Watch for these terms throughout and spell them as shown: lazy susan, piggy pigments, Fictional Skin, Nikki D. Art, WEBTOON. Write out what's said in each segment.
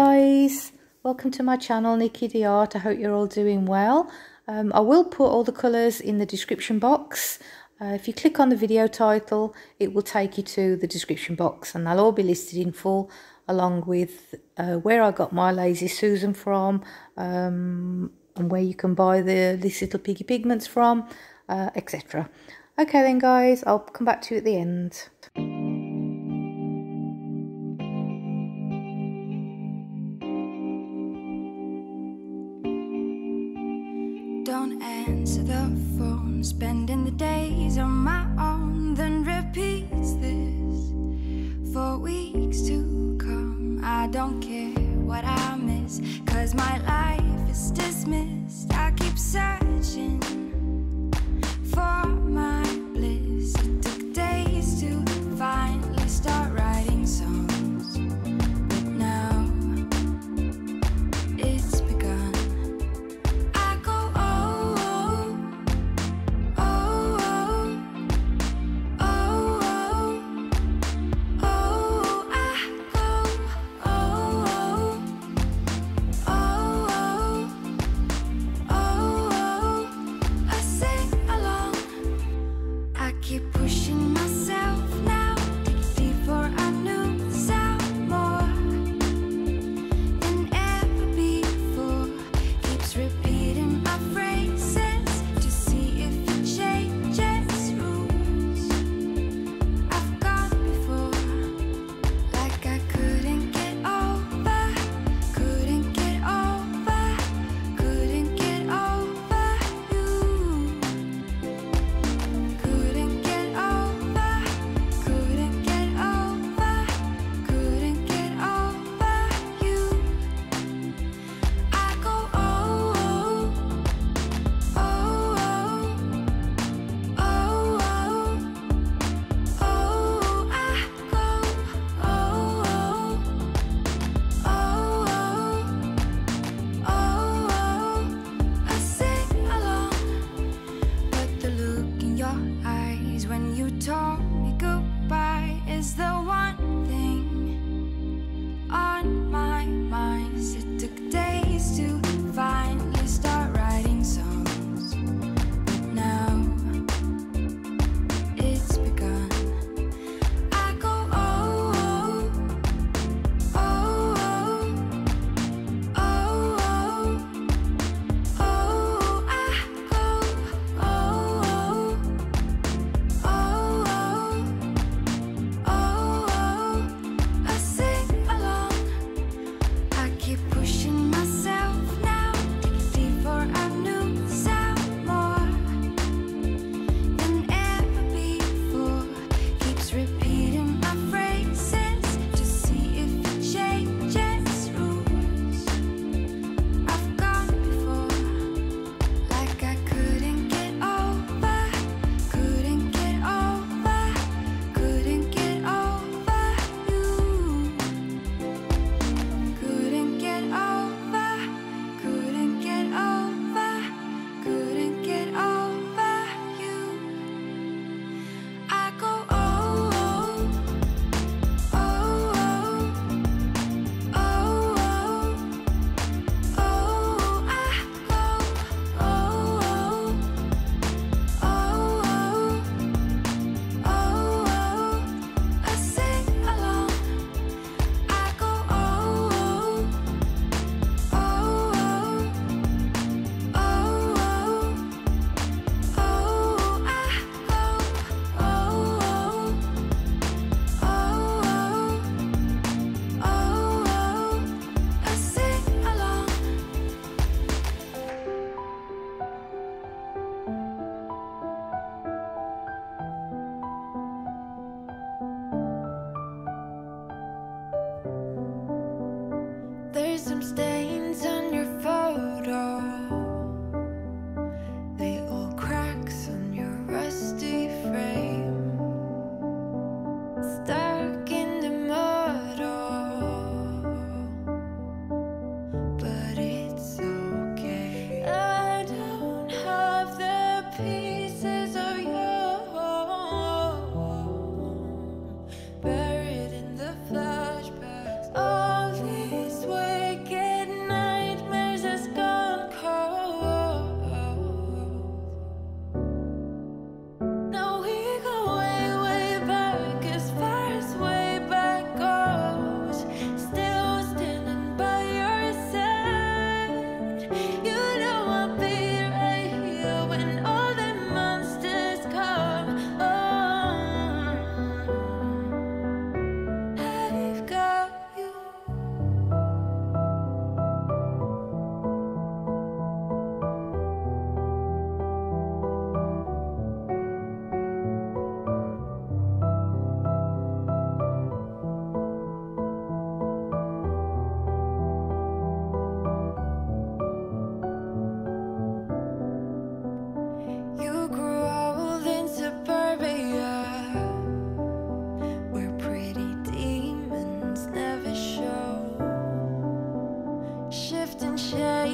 guys, welcome to my channel, Nikki D. Art. I hope you're all doing well. I will put all the colours in the description box. If you click on the video title, it will take you to the description box and they'll all be listed in full, along with where I got my Lazy Susan from, and where you can buy this little piggy pigments from, etc. Okay then guys, I'll come back to you at the end. Don't answer the phone, spending the days on my own, then repeats this for weeks to come. I don't care what I miss, cause my life is dismissed. I keep searching for my bliss. It took days to finally start writing songs, but now it's begun. I go oh, oh, oh, oh, oh, oh, oh. I go oh, oh, oh, oh, oh, oh. I sing along. I keep pushing myself now. Before I knew the sound more than ever before. Keeps repeating my phrases to see if it changes rules I've got before. Like I couldn't get over, couldn't get over, couldn't get over you. Couldn't get over, couldn't get over, couldn't get over you. I go oh, oh, oh, oh, oh, oh. I go oh, oh, oh, oh, oh. I sing along. But the look in your eyes when you told me goodbye is the one thing on my mind. It took days to finally start writing songs, but now it's begun. I go oh, oh, oh, oh, oh, oh. Oh, I go oh, oh, oh, oh, oh. I sing along. I keep pushing myself now. Before I knew the sound more than ever before. Keeps repeating my phrases to see if it changes rules I've gone before. Like I couldn't get over, couldn't get over, couldn't get over you. Couldn't get over, couldn't get over, couldn't get over you. I go oh, oh, oh, oh, oh. Oh, I go oh, oh, oh, oh, oh. I sing along. I go oh, oh, oh, oh, oh, oh. I go oh, oh, oh, oh, oh. I sing along. There's some stains on your photo. They all cracks on your rusty frame. Stuck in the mud, oh, but it's okay. I don't have the pieces of you buried in the flashbacks. All these ways.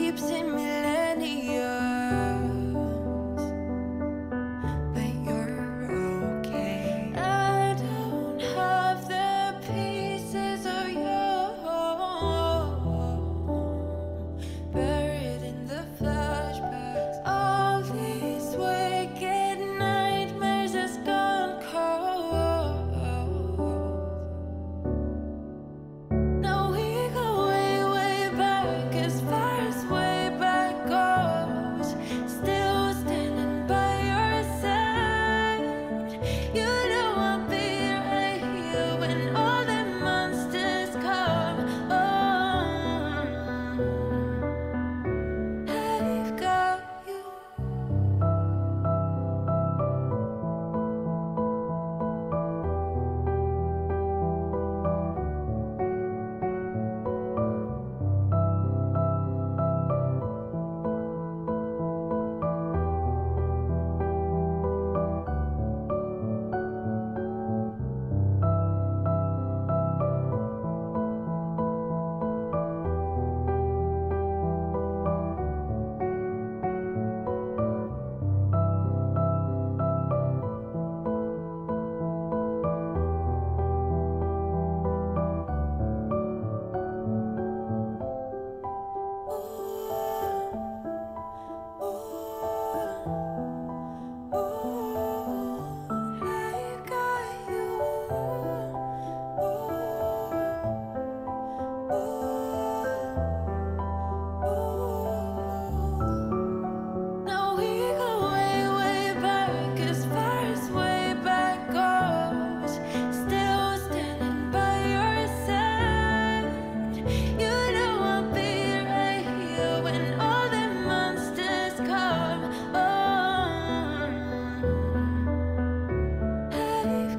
keeps it millennials, but you're okay. I don't have the pieces of you buried in the flashbacks. All these wicked nightmares has gone cold. No, we go way, way back, as far as way back goes. Still standing by your side. You know I'll be right here when all the monsters come on. I've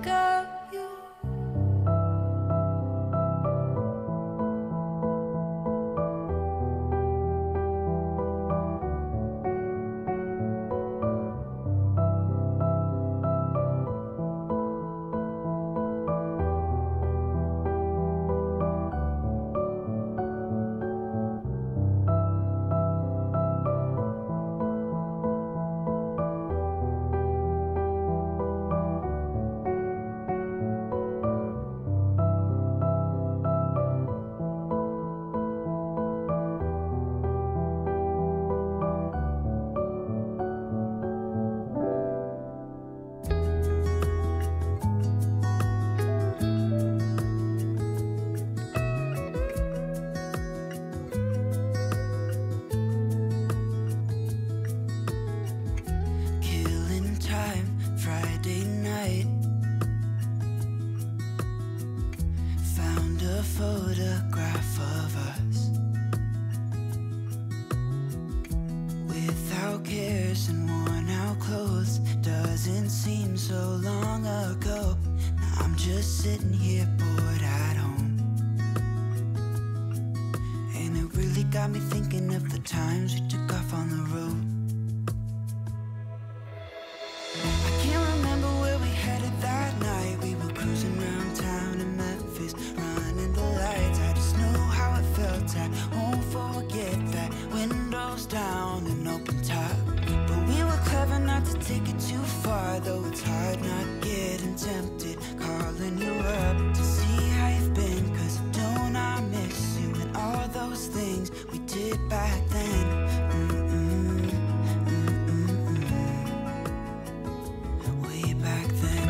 got you. Killing time, Friday night. Found a photograph of us without cares and worn out clothes. Doesn't seem so long ago. Now I'm just sitting here bored at home, and it really got me thinking of the times we took off on the road. Take it too far, though it's hard not getting tempted. Calling you up to see how you've been, 'cause don't I miss you and all those things we did back then. Way back then.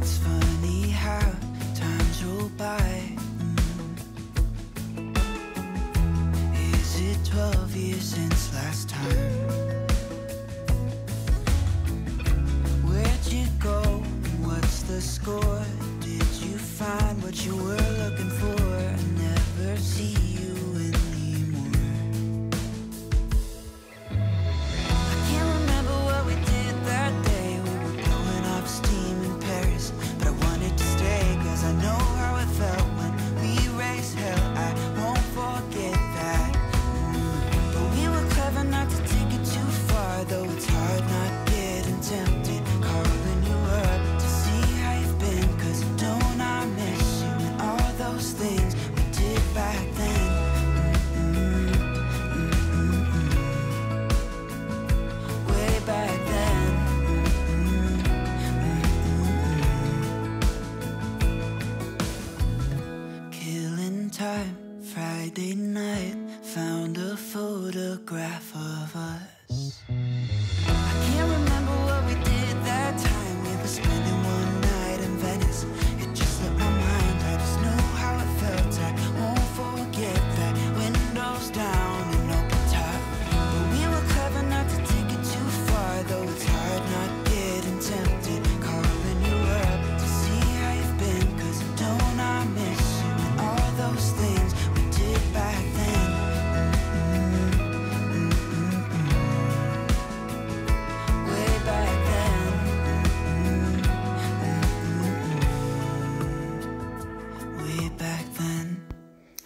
It's funny how times roll by. 12 years since last time. Where'd you go? What's the score? Did you find what you were looking for? I never see you anymore. I can't remember what we did that day. We were blowing off steam in Paris, but I wanted to stay, 'cause I know how it felt when we raised hell. I won't forget that. Not to take it too far, though it's hard not getting tempted. Calling you up to see how you've been, 'cause don't I miss you? time, Friday night, found a photograph of us. I can't remember what we did that time. We were spending one night in Venice. It just slipped my mind. I just know how it felt. I won't forget that. Windows down and open top. But we were clever not to take it too far, though it's hard not getting tempted. Calling you up to see how you've been, 'cause don't I miss you and all those things we did back then. Way back then. Way back then.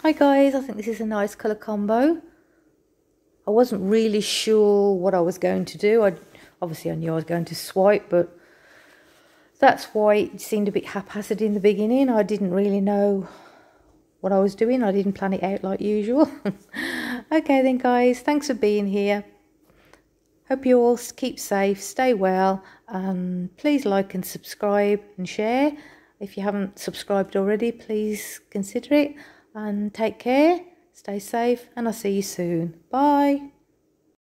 Hi guys, I think this is a nice colour combo. I wasn't really sure what I was going to do. Obviously I knew I was going to swipe, but that's why it seemed a bit haphazard in the beginning. I didn't really know what I was doing. I didn't plan it out like usual. Okay then guys, thanks for being here. Hope you all keep safe, stay well, and please like and subscribe and share. If you haven't subscribed already, please consider it. And take care, stay safe, and I'll see you soon. Bye.